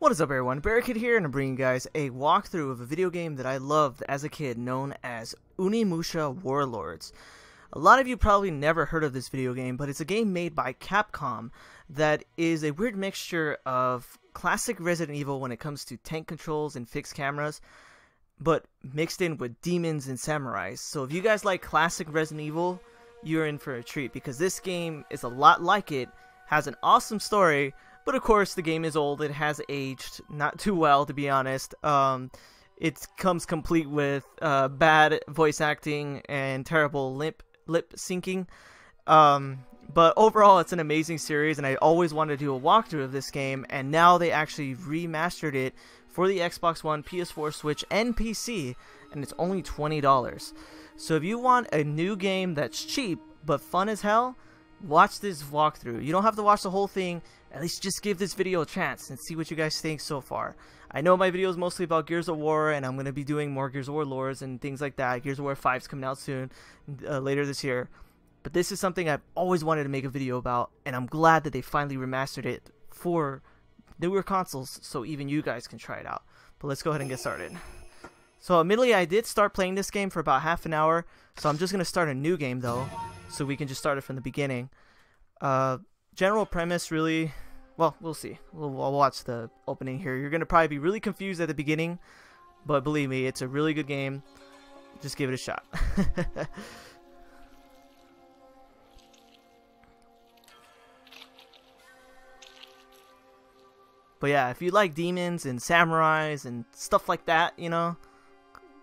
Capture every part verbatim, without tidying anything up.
What is up, everyone? Barricade here, and I'm bringing you guys a walkthrough of a video game that I loved as a kid known as Onimusha Warlords. A lot of you probably never heard of this video game, but it's a game made by Capcom that is a weird mixture of classic Resident Evil when it comes to tank controls and fixed cameras, but mixed in with demons and samurais. So if you guys like classic Resident Evil, you're in for a treat, because this game is a lot like it, has an awesome story. But of course, the game is old, it has aged not too well, to be honest. Um, it comes complete with uh, bad voice acting and terrible lip, lip syncing. Um, but overall, it's an amazing series, and I always wanted to do a walkthrough of this game, and now they actually remastered it for the Xbox One, P S four, Switch, and P C, and it's only twenty dollars. So if you want a new game that's cheap but fun as hell, watch this walkthrough. You don't have to watch the whole thing. At least just give this video a chance and see what you guys think so far. I know my video is mostly about Gears of War, and I'm going to be doing more Gears of War lores and things like that. Gears of War five is coming out soon, uh, later this year. But this is something I've always wanted to make a video about, and I'm glad that they finally remastered it for newer consoles so even you guys can try it out. But let's go ahead and get started. So admittedly, I did start playing this game for about half an hour, so I'm just going to start a new game though, so we can just start it from the beginning. Uh, general premise, really. Well, we'll see. We'll, we'll watch the opening here. You're going to probably be really confused at the beginning, but believe me, it's a really good game. Just give it a shot. But yeah, if you like demons and samurais and stuff like that, you know,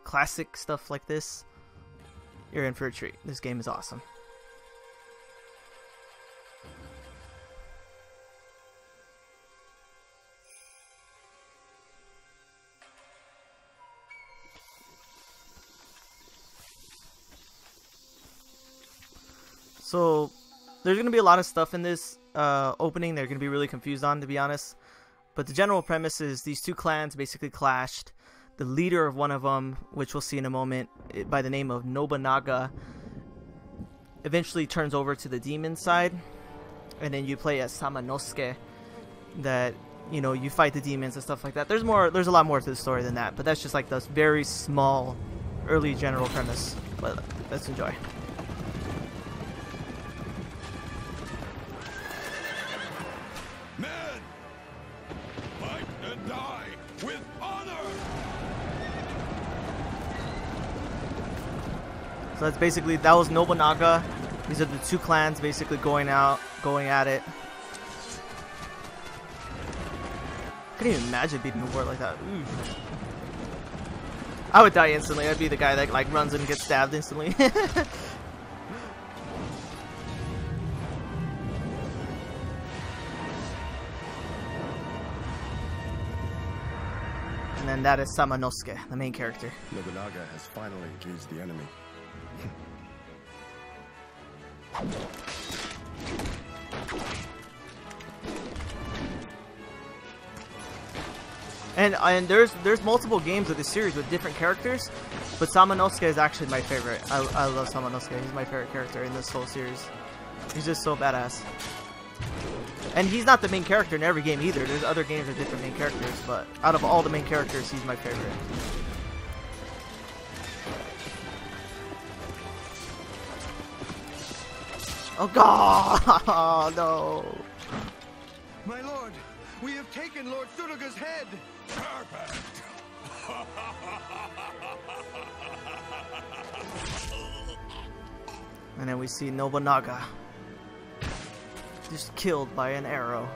classic stuff like this, you're in for a treat. This game is awesome. So there's going to be a lot of stuff in this uh, opening they're going to be really confused on, to be honest. But the general premise is these two clans basically clashed. The leader of one of them, which we'll see in a moment, by the name of Nobunaga, eventually turns over to the demon side. And then you play as Samanosuke, that, you know, you fight the demons and stuff like that. There's more. There's a lot more to the story than that, but that's just like this very small early general premise. But let's enjoy. So that's basically, that was Nobunaga. These are the two clans basically going out, going at it. I couldn't even imagine beating a war like that. Ooh. I would die instantly. I'd be the guy that like runs and gets stabbed instantly. And then that is Samanosuke, the main character. Nobunaga has finally engaged the enemy. And and there's there's multiple games of this series with different characters, but Samanosuke is actually my favorite. I, I love Samanosuke. He's my favorite character in this whole series. He's just so badass. And he's not the main character in every game either. There's other games with different main characters, but out of all the main characters, he's my favorite. Oh god! Oh no! My lord, we have taken Lord Tsuruga's head! Perfect! And then we see Nobunaga just killed by an arrow.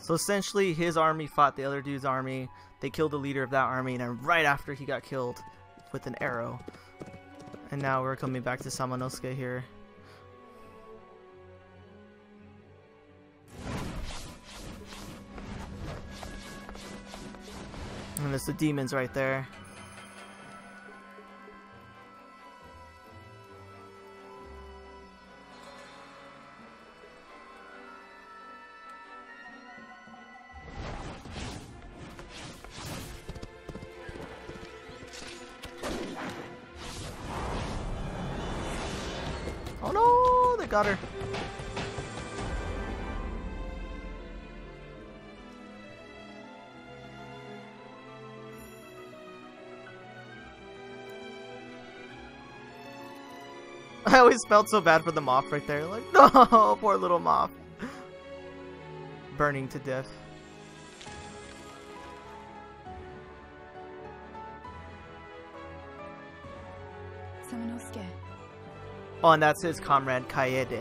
So essentially, his army fought the other dude's army. They killed the leader of that army, and then right after he got killed with an arrow. And now we're coming back to Samanosuke here. And there's the demons right there. Got her. I always felt so bad for the Moth right there. Like, no, poor little Moth. Burning to death. Samanosuke. Oh, and that's his comrade Kaede.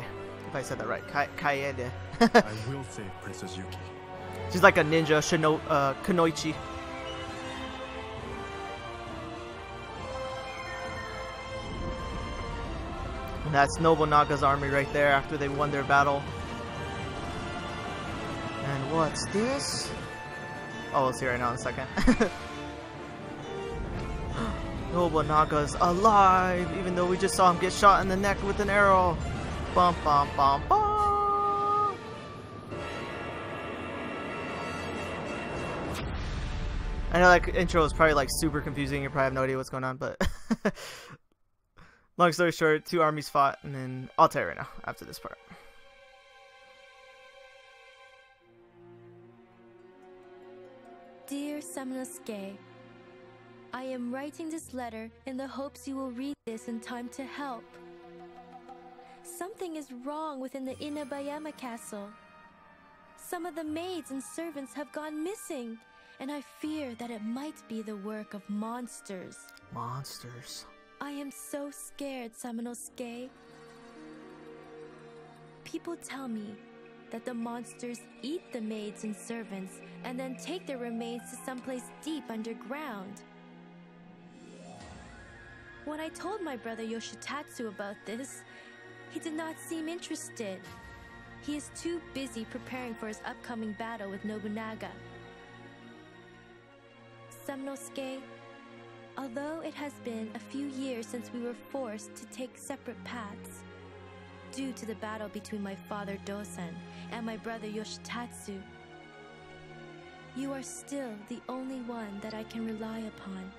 If I said that right, Ka Kaede. I will save Princess Yuki. She's like a ninja, Shino uh, Kunoichi. And that's Nobunaga's army right there after they won their battle. And what's this? Oh, we'll see right now in a second. Nobunaga's alive, even though we just saw him get shot in the neck with an arrow. Bum bum bum bum. I know that intro is probably like super confusing. You probably have no idea what's going on, but long story short, two armies fought, and then I'll tell you right now after this part. Dear Samanosuke, I am writing this letter in the hopes you will read this in time to help. Something is wrong within the Inabayama castle. Some of the maids and servants have gone missing, and I fear that it might be the work of monsters. Monsters. I am so scared, Samanosuke. People tell me that the monsters eat the maids and servants and then take their remains to someplace deep underground. When I told my brother Yoshitatsu about this, he did not seem interested. He is too busy preparing for his upcoming battle with Nobunaga. Samanosuke, although it has been a few years since we were forced to take separate paths, due to the battle between my father Dosan and my brother Yoshitatsu, you are still the only one that I can rely upon.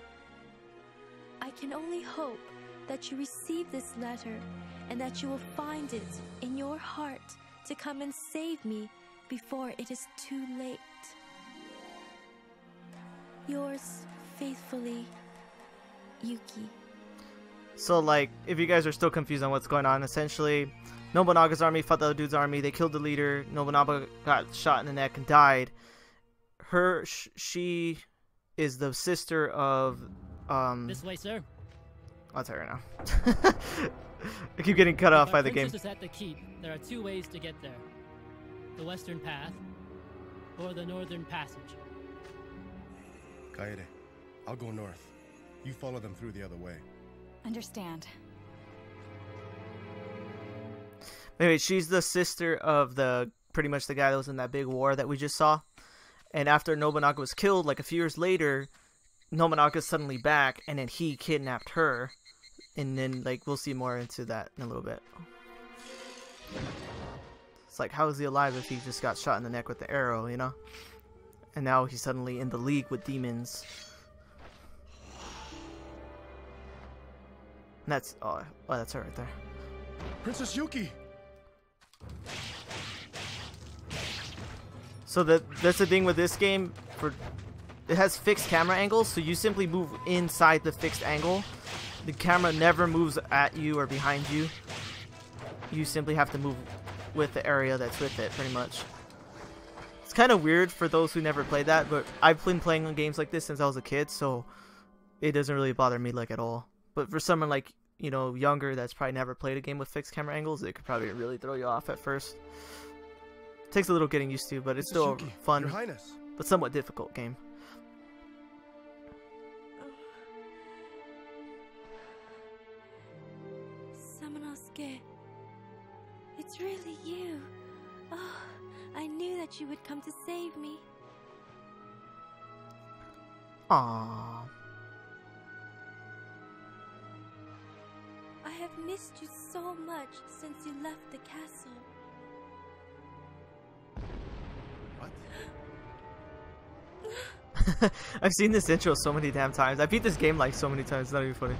I can only hope that you receive this letter and that you will find it in your heart to come and save me before it is too late. Yours faithfully, Yuki. So, like, if you guys are still confused on what's going on, essentially, Nobunaga's army fought the other dude's army. They killed the leader. Nobunaga got shot in the neck and died. Her, sh she is the sister of... Um, this way, sir. I'll tell you right now. I keep getting cut off by the game. Princess is at the keep. There are two ways to get there: the western path or the northern passage. Kaede, I'll go north. You follow them through the other way. Understand. Anyway, she's the sister of the pretty much the guy that was in that big war that we just saw. And after Nobunaga was killed, like a few years later, Nobunaga's suddenly back, and then he kidnapped her. And then, like, we'll see more into that in a little bit. It's like, how is he alive if he just got shot in the neck with the arrow, you know? And now he's suddenly in the league with demons. And that's... Oh, oh, that's her right there. Princess Yuki! So the, that's the thing with this game. For, it has fixed camera angles, so you simply move inside the fixed angle. The camera never moves at you or behind you. You simply have to move with the area that's with it, pretty much. It's kind of weird for those who never played that, but I've been playing on games like this since I was a kid, so it doesn't really bother me, like, at all. But for someone, like, you know, younger that's probably never played a game with fixed camera angles, it could probably really throw you off at first. It takes a little getting used to, but it's still a fun, but somewhat difficult game. It's really you. Oh, I knew that you would come to save me. Aww. I have missed you so much since you left the castle. What? I've seen this intro so many damn times. I beat this game like so many times. It's not even funny.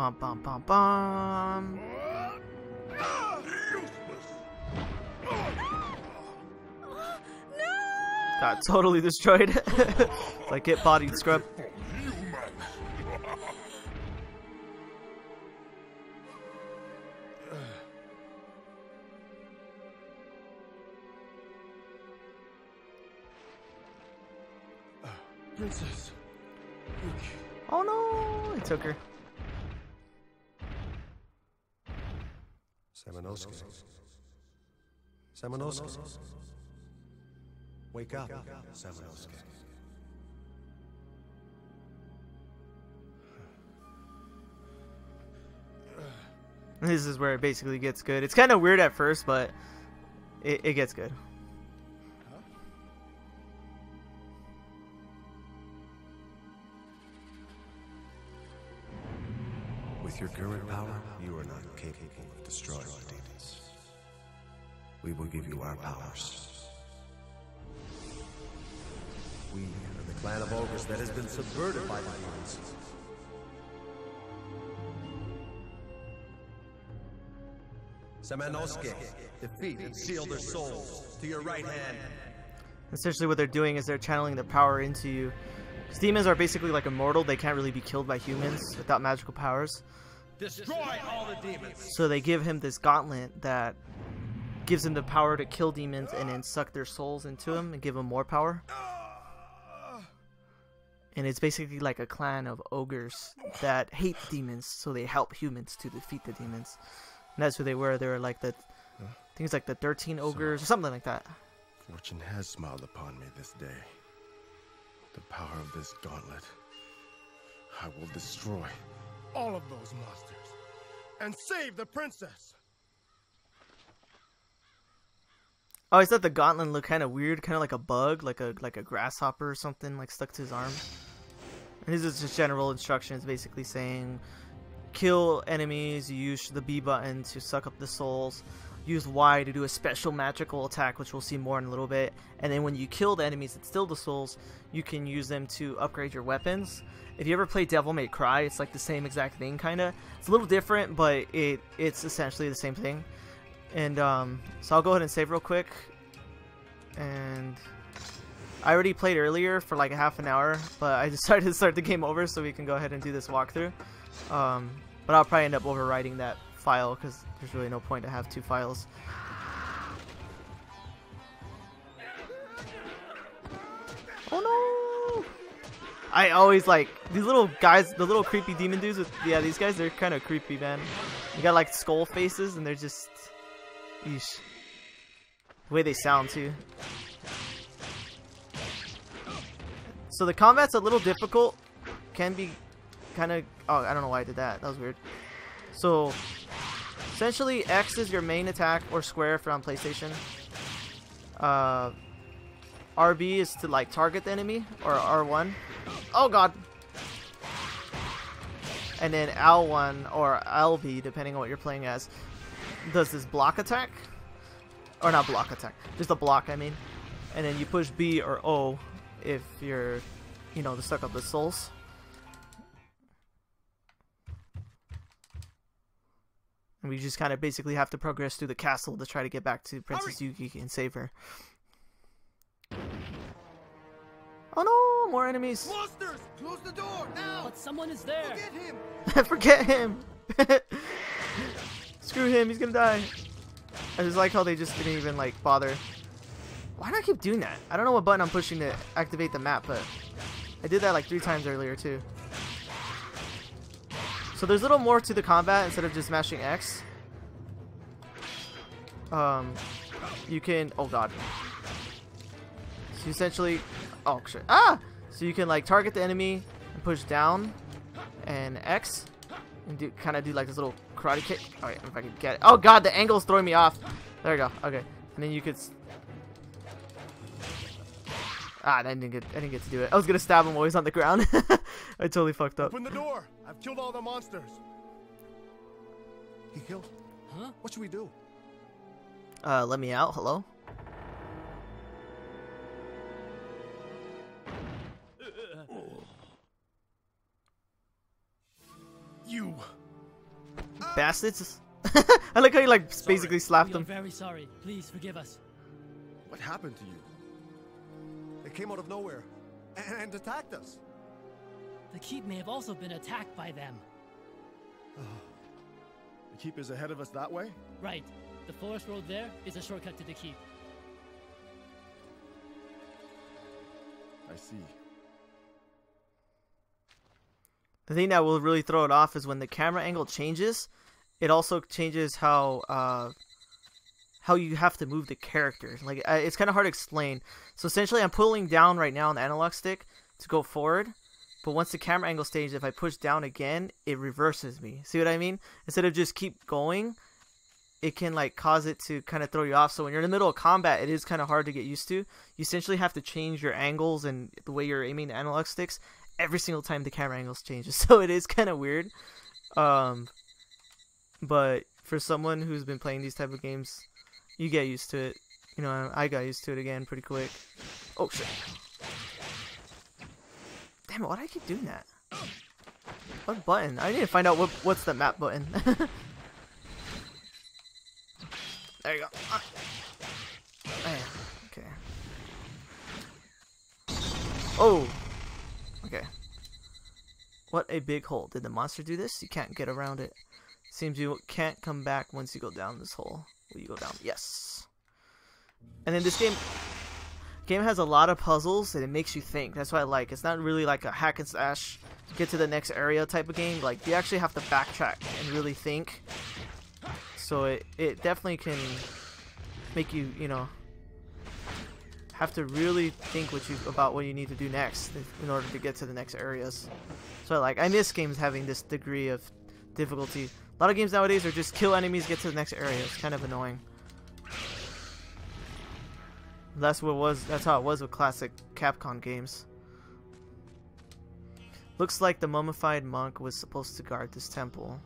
bum bum bum bum. Got totally destroyed. It's like, get bodied, scrub. Princess. Oh no! I took her. Samanosuke. Samanosuke. Wake up, Samanosuke. This is where it basically gets good. It's kind of weird at first, but it, it gets good. With your current power, you are not capable of destroying the demons. We will give you our powers. We are the clan of ogres that has been subverted by the demons. Samanosuke, defeat and seal their souls to your right hand. Essentially what they're doing is they're channeling their power into you. Because demons are basically like immortal. They can't really be killed by humans without magical powers. Destroy all the demons. So they give him this gauntlet that gives him the power to kill demons and then suck their souls into him and give him more power. And it's basically like a clan of ogres that hate demons, so they help humans to defeat the demons. And that's who they were. They were like the huh? things like the thirteen ogres, so, or something like that. Fortune has smiled upon me this day. The power of this gauntlet, I will destroy all of those monsters and save the princess. Oh, I thought the gauntlet looked kind of weird, kind of like a bug, like a like a grasshopper or something, like stuck to his arm. And this is just general instructions, basically saying, kill enemies, use the B button to suck up the souls, use Y to do a special magical attack, which we'll see more in a little bit, and then when you kill the enemies that steal the souls, you can use them to upgrade your weapons. If you ever play Devil May Cry, it's like the same exact thing, kind of. It's a little different, but it it's essentially the same thing. And um, so I'll go ahead and save real quick. And I already played earlier for like a half an hour, but I decided to start the game over so we can go ahead and do this walkthrough. Um, but I'll probably end up overwriting that file because there's really no point to have two files. Oh no! I always like these little guys, the little creepy demon dudes with, yeah, these guys, they're kind of creepy, man. They got like skull faces and they're just, eesh. The way they sound too. So the combat's a little difficult. Can be kind of... Oh, I don't know why I did that. That was weird. So essentially X is your main attack, or square if you're on PlayStation. Uh, R B is to like target the enemy, or R one. Oh god! And then L one or L B, depending on what you're playing as, does this block attack, or not block attack, just a block, I mean. And then you push B or O if you're, you know, to suck up the souls. And we just kind of basically have to progress through the castle to try to get back to Princess Yuki and save her. Oh no, more enemies! Monsters! Close the door now! But someone is there! Forget him! Forget him! Screw him, he's gonna die. I just like how they just didn't even like bother. Why do I keep doing that? I don't know what button I'm pushing to activate the map, but I did that like three times earlier too. So there's a little more to the combat instead of just mashing X. Um, you can, oh god. So you essentially, oh shit, ah! So you can like target the enemy and push down and X. And do kind of do like this little karate kick. All right, if I can get it. Oh god, the angle's throwing me off. There we go. Okay, and then you could. Ah, I didn't get. I didn't get to do it. I was gonna stab him while he's on the ground. I totally fucked up. Open the door. I've killed all the monsters. He killed. Huh? What should we do? Uh, let me out. Hello. You bastards. I like how you like sorry. basically slapped them. Very sorry. Please forgive us. What happened to you? They came out of nowhere and attacked us. The keep may have also been attacked by them. The keep is ahead of us that way? Right. The forest road there is a shortcut to the keep. I see. The thing that will really throw it off is when the camera angle changes, it also changes how uh, how you have to move the character. Like, it's kind of hard to explain. So essentially, I'm pulling down right now on the analog stick to go forward. But once the camera angle changes, if I push down again, it reverses me. See what I mean? Instead of just keep going, it can like cause it to kind of throw you off. So when you're in the middle of combat, it is kind of hard to get used to. You essentially have to change your angles and the way you're aiming the analog sticks every single time the camera angles changes. So it is kind of weird. Um, but for someone who's been playing these type of games, you get used to it. You know, I got used to it again pretty quick. Oh, shit. Damn it, why do I keep doing that? What button? I need to find out what what's the map button. There you go. Ah. Ah, okay. Oh! Okay. What a big hole. Did the monster do this? You can't get around it. Seems you can't come back once you go down this hole. Will you go down? Yes. And then this game... game has a lot of puzzles and it makes you think. That's what I like. It's not really like a hack and slash, get to the next area type of game. Like, you actually have to backtrack and really think. So it, it definitely can make you, you know, have to really think what you about what you need to do next in order to get to the next areas. So I like, I miss games having this degree of difficulty. A lot of games nowadays are just kill enemies, get to the next area. It's kind of annoying. That's what was. That's how it was with classic Capcom games. Looks like the mummified monk was supposed to guard this temple.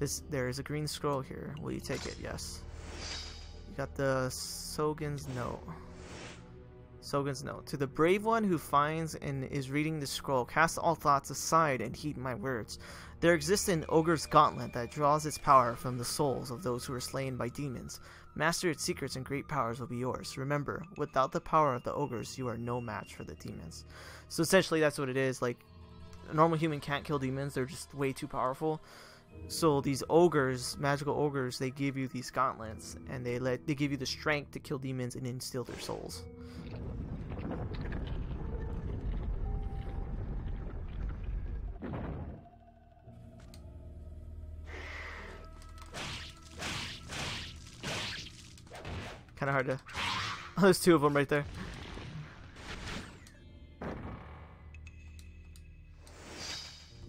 This there is a green scroll here. Will you take it? Yes. You got the Sogan's note. Sogan's note. To the brave one who finds and is reading the scroll, cast all thoughts aside and heed my words. There exists an ogre's gauntlet that draws its power from the souls of those who are slain by demons. Master its secrets and great powers will be yours. Remember, without the power of the ogres, you are no match for the demons. So essentially that's what it is. Like, a normal human can't kill demons. They're just way too powerful. So these ogres, magical ogres, they give you these gauntlets. And they let they give you the strength to kill demons and instill their souls. Kind of hard to... Oh, there's two of them right there.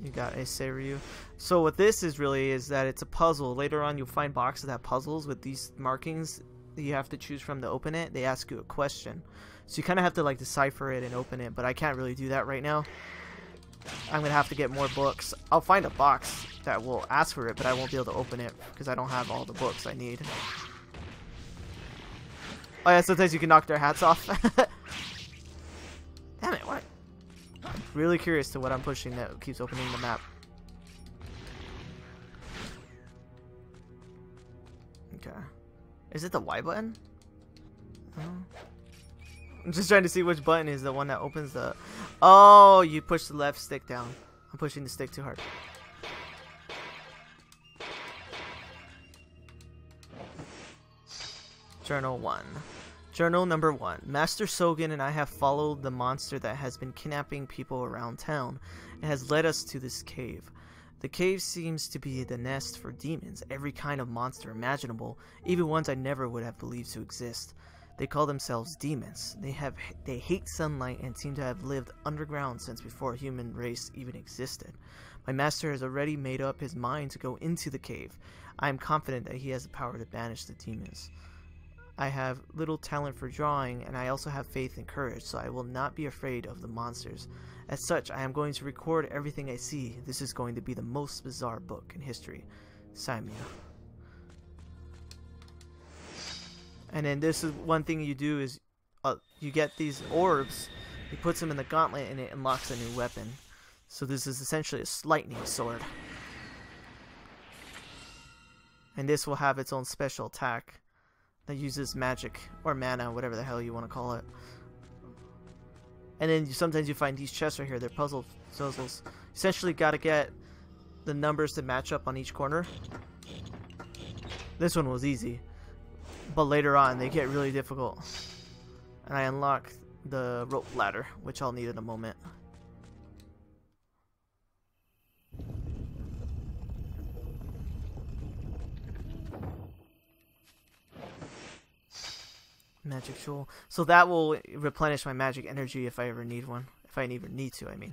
You got a Seiryu. So what this is really is that it's a puzzle. Later on you'll find boxes that have puzzles with these markings that you have to choose from to open it. They ask you a question. So you kind of have to like decipher it and open it, but I can't really do that right now. I'm going to have to get more books. I'll find a box that will ask for it, but I won't be able to open it because I don't have all the books I need. Oh yeah, sometimes you can knock their hats off. Damn it, what? I'm really curious to what I'm pushing that keeps opening the map. Okay. Is it the Y button? Uh, I'm just trying to see which button is the one that opens the... Oh, you push the left stick down. I'm pushing the stick too hard. Journal one. Journal number one. Master Sogan and I have followed the monster that has been kidnapping people around town and has led us to this cave. The cave seems to be the nest for demons, every kind of monster imaginable, even ones I never would have believed to exist. They call themselves demons. They have they hate sunlight and seem to have lived underground since before human race even existed. My master has already made up his mind to go into the cave. I am confident that he has the power to banish the demons. I have little talent for drawing, and I also have faith and courage, so I will not be afraid of the monsters. As such, I am going to record everything I see. This is going to be the most bizarre book in history. Sign me up. And then this is one thing you do is uh, you get these orbs, you put them in the gauntlet, and it unlocks a new weapon. So this is essentially a lightning sword. and this will have its own special attack that uses magic or mana, whatever the hell you want to call it. And then you, sometimes you find these chests right here, they're puzzle puzzles. Essentially got to get the numbers to match up on each corner. This one was easy, but later on they get really difficult. And I unlock the rope ladder, which I'll need in a moment. Magic tool. So that will replenish my magic energy if I ever need one. If I even need to, I mean.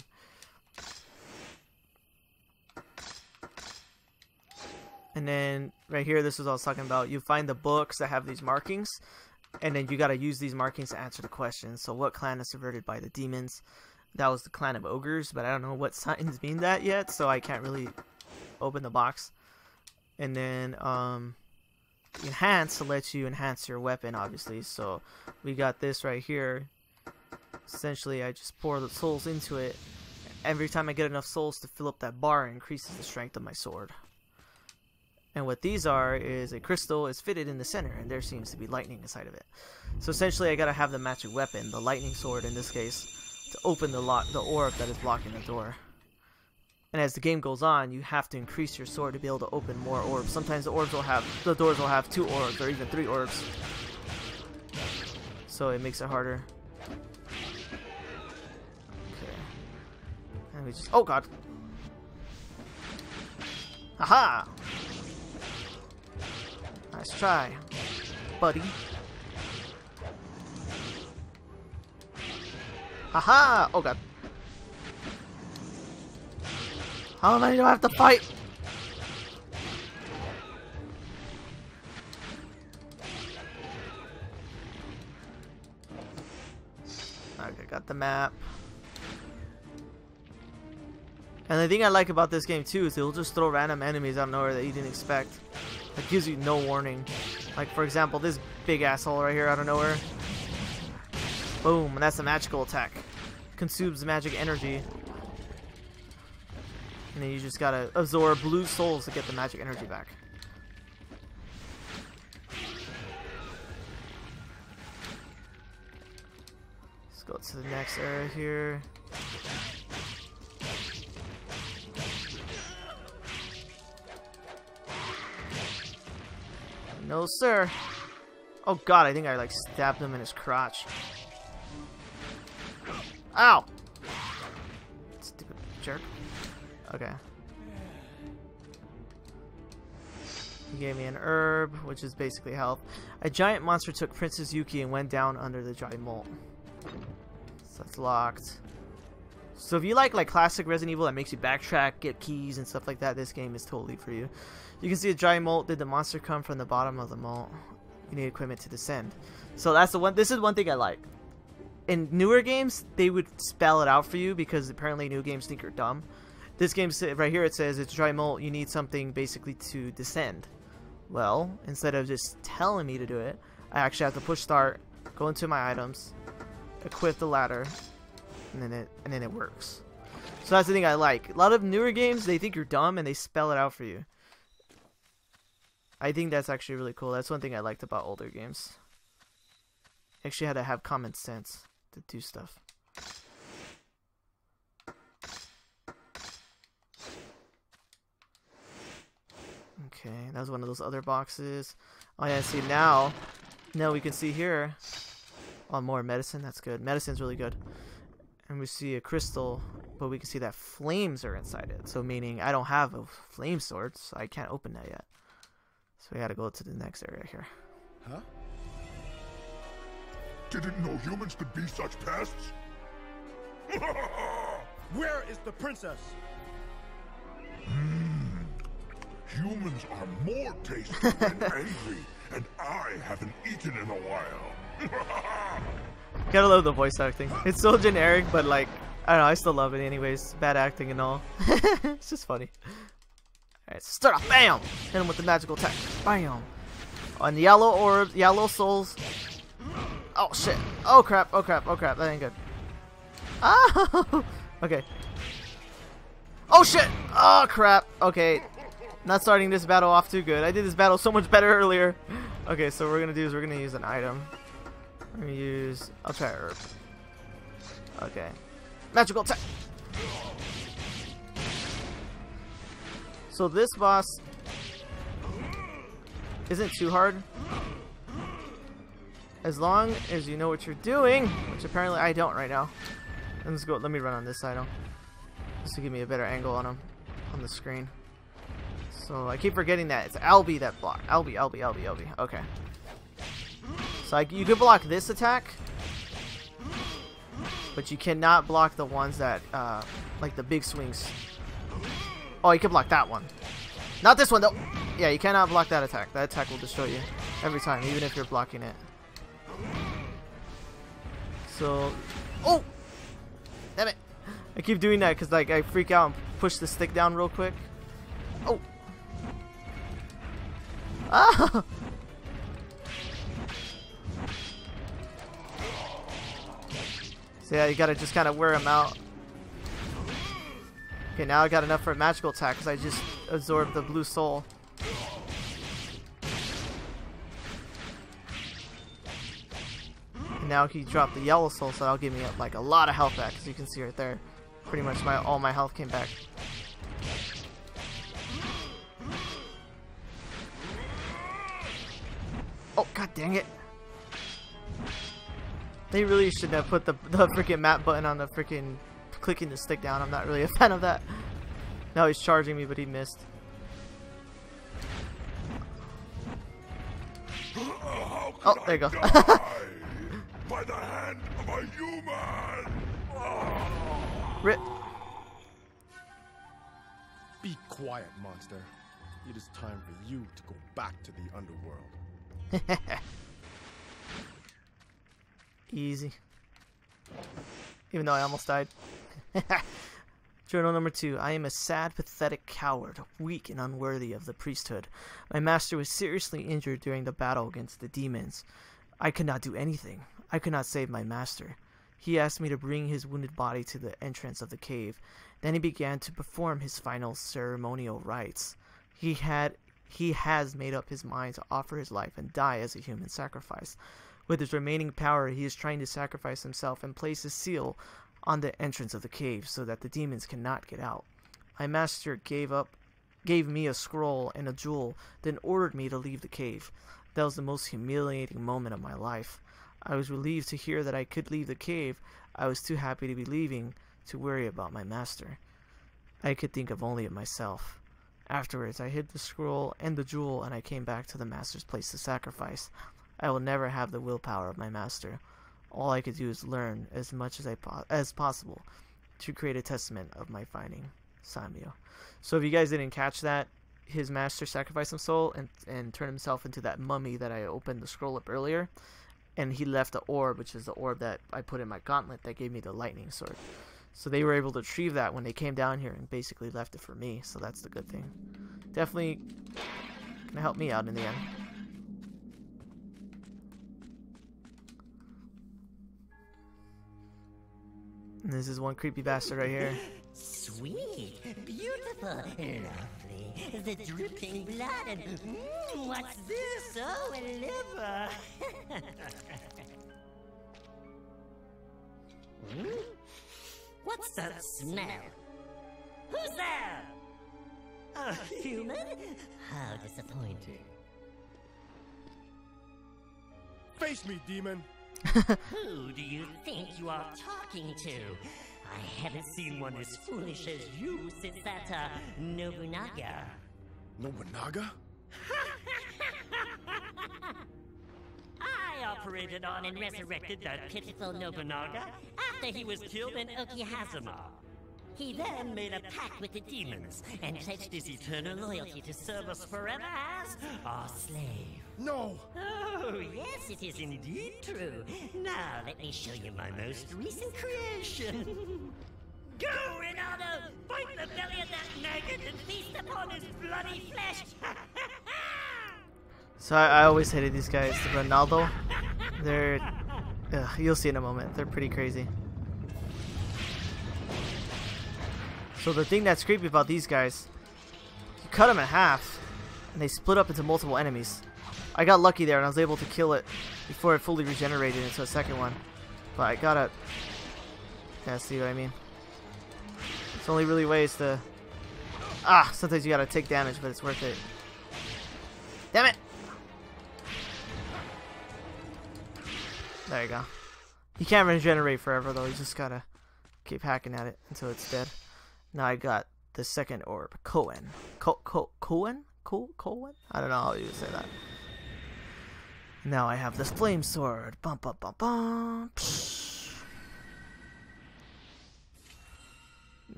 And then right here, this is what I was talking about. You find the books that have these markings, and then you got to use these markings to answer the questions. So what clan is subverted by the demons? That was the clan of ogres, but I don't know what signs mean that yet, so I can't really open the box. And then um enhance lets you enhance your weapon, obviously. So we got this right here. Essentially, I just pour the souls into it. Every time I get enough souls to fill up that bar, it increases the strength of my sword. And what these are is a crystal is fitted in the center, and there seems to be lightning inside of it. So essentially, I gotta have the magic weapon, the lightning sword in this case, to open the lock, the orb that is blocking the door. And as the game goes on, you have to increase your sword to be able to open more orbs. Sometimes the orbs will have, the doors will have two orbs or even three orbs. So it makes it harder. Okay. And we just, oh god. Aha! Nice try, buddy. Aha! Oh god. How long do I have to fight? Okay, got the map. And the thing I like about this game too is it'll just throw random enemies out of nowhere that you didn't expect. It gives you no warning. Like for example, this big asshole right here out of nowhere. Boom, and that's a magical attack. Consumes magic energy. And then you just gotta absorb blue souls to get the magic energy back. Let's go to the next area here. No, sir. Oh god, I think I like stabbed him in his crotch. Ow! Stupid jerk. Okay. He gave me an herb, which is basically health. A giant monster took Princess Yuki and went down under the dry mold. So that's locked. So if you like like classic Resident Evil that makes you backtrack, get keys and stuff like that, this game is totally for you. You can see a dry mold. Did the monster come from the bottom of the mold? You need equipment to descend. So that's the one. This is one thing I like. In newer games, they would spell it out for you because apparently new games think you're dumb. This game right here, it says it's dry molt, you need something basically to descend. Well, instead of just telling me to do it, I actually have to push start, go into my items, equip the ladder, and then it and then it works. So that's the thing I like. A lot of newer games, they think you're dumb and they spell it out for you. I think that's actually really cool. That's one thing I liked about older games. Actually had to have common sense to do stuff. Okay, that was one of those other boxes. Oh yeah, see now, now we can see here. Oh, more medicine, that's good. Medicine's really good. And we see a crystal, but we can see that flames are inside it. So meaning I don't have a flame sword, so I can't open that yet. So we gotta go to the next area here. Huh? Didn't know humans could be such pests? Where is the princess? Mm. Humans are more tasty and angry, and I haven't eaten in a while. Gotta love the voice acting. It's so generic, but like, I don't know, I still love it anyways. Bad acting and all. It's just funny. Alright, so start off. Bam! Hit him with the magical attack. Bam! On yellow orbs, yellow souls. Oh shit. Oh crap, oh crap, oh crap. That ain't good. Oh! Okay. Oh shit! Oh crap. Okay. Not starting this battle off too good. I did this battle so much better earlier. Okay, so what we're gonna do is we're gonna use an item. We're gonna use... I'll try herb. Okay. Magical attack! So this boss isn't too hard. As long as you know what you're doing, which apparently I don't right now. Let's go. Let me run on this item. This will give me a better angle on him on the screen. So I keep forgetting that it's Albi that block. Albi, Albi, Albi, Albi. Okay. So I, you could block this attack, but you cannot block the ones that uh, like the big swings. Oh, you can block that one. Not this one though. Yeah, you cannot block that attack. That attack will destroy you every time, even if you're blocking it. So, oh, damn it! I keep doing that because like I freak out and push the stick down real quick. Oh. Ah! So yeah, you gotta just kind of wear him out. Okay, now I got enough for a magical attack because I just absorbed the blue soul. And now he dropped the yellow soul, so that'll give me like a lot of health back, as you can see right there. Pretty much my all my health came back. Oh, god dang it. They really shouldn't have put the, the freaking map button on the freaking clicking the stick down. I'm not really a fan of that. Now he's charging me, but he missed. Oh, there you go. By the hand of a human. Rip. Be quiet, monster. It is time for you to go back to the underworld. Easy. Even though I almost died. Journal number two. I am a sad, pathetic coward, weak and unworthy of the priesthood. My master was seriously injured during the battle against the demons. I could not do anything. I could not save my master. He asked me to bring his wounded body to the entrance of the cave. Then he began to perform his final ceremonial rites. He had... He has made up his mind to offer his life and die as a human sacrifice. With his remaining power, he is trying to sacrifice himself and place a seal on the entrance of the cave so that the demons cannot get out. My master gave up, gave me a scroll and a jewel, then ordered me to leave the cave. That was the most humiliating moment of my life. I was relieved to hear that I could leave the cave. I was too happy to be leaving to worry about my master. I could think of only of myself. Afterwards, I hid the scroll and the jewel, and I came back to the master's place to sacrifice. I will never have the willpower of my master. All I could do is learn as much as I po as possible to create a testament of my finding, Samio. So if you guys didn't catch that, his master sacrificed his soul and, and turned himself into that mummy that I opened the scroll up earlier. And he left the orb, which is the orb that I put in my gauntlet that gave me the lightning sword. So they were able to retrieve that when they came down here and basically left it for me. So that's the good thing. Definitely gonna help me out in the end. And this is one creepy bastard right here. Sweet, beautiful, lovely. The dripping blood and mm, what's this? Oh, a liver. hmm? What's that smell? Who's there? A human? How disappointing. Face me, demon! Who do you think you are talking to? I haven't seen one as foolish as you since that uh, Nobunaga. Nobunaga? I operated on and resurrected that pitiful Nobunaga after he was killed in Okihazama. He then made a pact with the demons and pledged his eternal loyalty to serve us forever as our slave. No! Oh, yes, it is indeed true. Now, let me show you my most recent creation. Go, Renato! Fight the belly of that maggot and feast upon his bloody flesh! So I, I always hated these guys, the Ronaldo. They're, uh, you'll see in a moment. They're pretty crazy. So the thing that's creepy about these guys, He cut him in half, and they split up into multiple enemies. I got lucky there, and I was able to kill it before it fully regenerated into a second one. But I gotta... Yeah, see what I mean? It's only really ways to... Ah, sometimes you gotta take damage, but it's worth it. Damn it! There you go. You can't regenerate forever, though. You just gotta keep hacking at it until it's dead. Now I got the second orb. Koen. Ko Ko Koen? Ko Koen? I don't know how you would say that. Now I have this flame sword. Bum bum bum bum. Psh.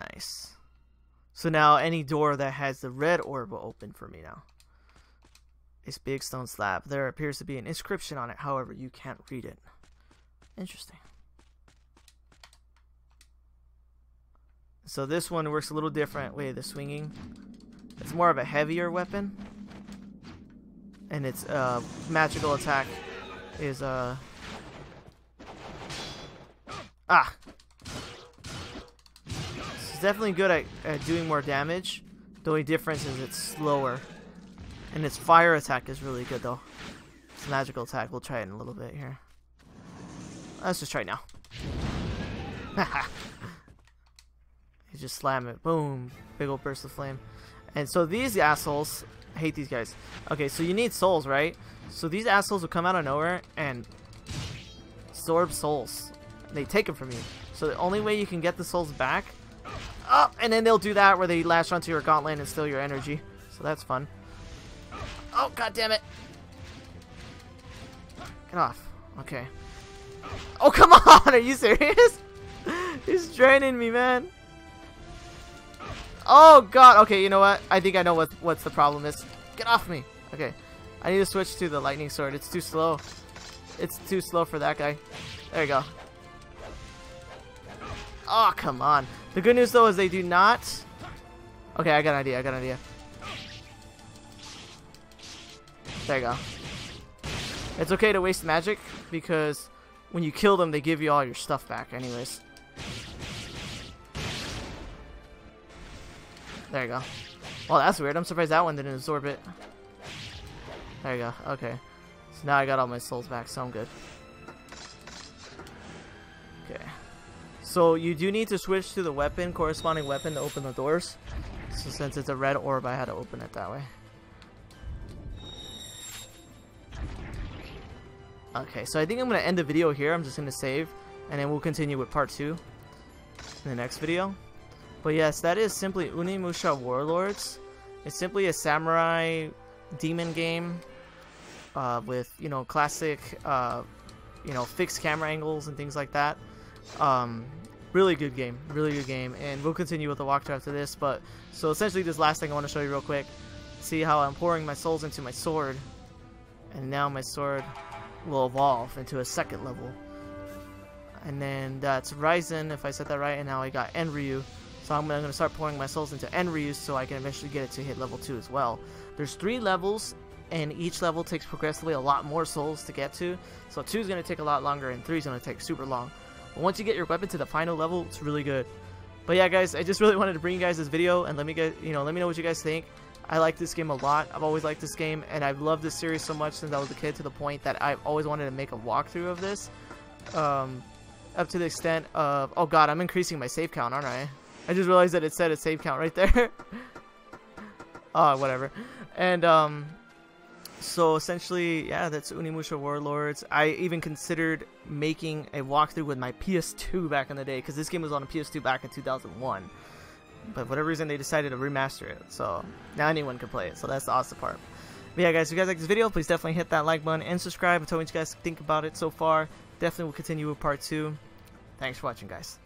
Nice. So now any door that has the red orb will open for me now. This big stone slab. There appears to be an inscription on it, however, you can't read it. Interesting. So this one works a little different way, the swinging. It's more of a heavier weapon. And its uh, magical attack is... Uh... Ah! It's definitely good at, at doing more damage. The only difference is it's slower. And its fire attack is really good, though. Its magical attack. We'll try it in a little bit here. Let's just try it now. Haha. You just slam it. Boom. Big old burst of flame. And so these assholes... I hate these guys. Okay, so you need souls, right? So these assholes will come out of nowhere and... absorb souls. They take them from you. So the only way you can get the souls back... Oh! And then they'll do that where they lash onto your gauntlet and steal your energy. So that's fun. Oh, god damn it. Get off. Okay. Oh, come on! Are you serious? He's draining me, man. Oh, god. Okay, you know what? I think I know what what's the problem is. Get off me. Okay. I need to switch to the lightning sword. It's too slow. It's too slow for that guy. There you go. Oh, come on. The good news, though, is they do not... Okay, I got an idea. I got an idea. There you go. It's okay to waste magic because when you kill them, they give you all your stuff back anyways. There you go. Well, that's weird. I'm surprised that one didn't absorb it. There you go. Okay. So now I got all my souls back, so I'm good. Okay. So you do need to switch to the weapon, corresponding weapon, to open the doors. So since it's a red orb, I had to open it that way. Okay, so I think I'm going to end the video here. I'm just going to save, and then we'll continue with part two in the next video. But yes, that is simply Onimusha Warlords. It's simply a samurai demon game uh, with, you know, classic, uh, you know, fixed camera angles and things like that. Um, really good game, really good game. And we'll continue with the walkthrough after this. But so essentially this last thing I want to show you real quick. See how I'm pouring my souls into my sword. And now my sword... will evolve into a second level, and then that's Ryzen, if I said that right. And now I got Enryu, so I'm gonna start pouring my souls into Enryu so I can eventually get it to hit level two as well. There's three levels, and each level takes progressively a lot more souls to get to, so two is gonna take a lot longer and three is gonna take super long. But once you get your weapon to the final level, it's really good. But yeah, guys, I just really wanted to bring you guys this video and let me get you know let me know what you guys think. I like this game a lot. I've always liked this game, and I've loved this series so much since I was a kid, to the point that I've always wanted to make a walkthrough of this. Um, up to the extent of... Oh god, I'm increasing my save count, aren't I? I just realized that it said a save count right there. Oh, whatever. And, um... so essentially, yeah, that's Onimusha Warlords. I even considered making a walkthrough with my P S two back in the day, because this game was on a P S two back in two thousand one. But for whatever reason, they decided to remaster it, so now anyone can play it. So that's the awesome part. But yeah, guys, if you guys like this video, please definitely hit that like button and subscribe. And tell me what you guys think about it so far. Definitely will continue with part two. Thanks for watching, guys.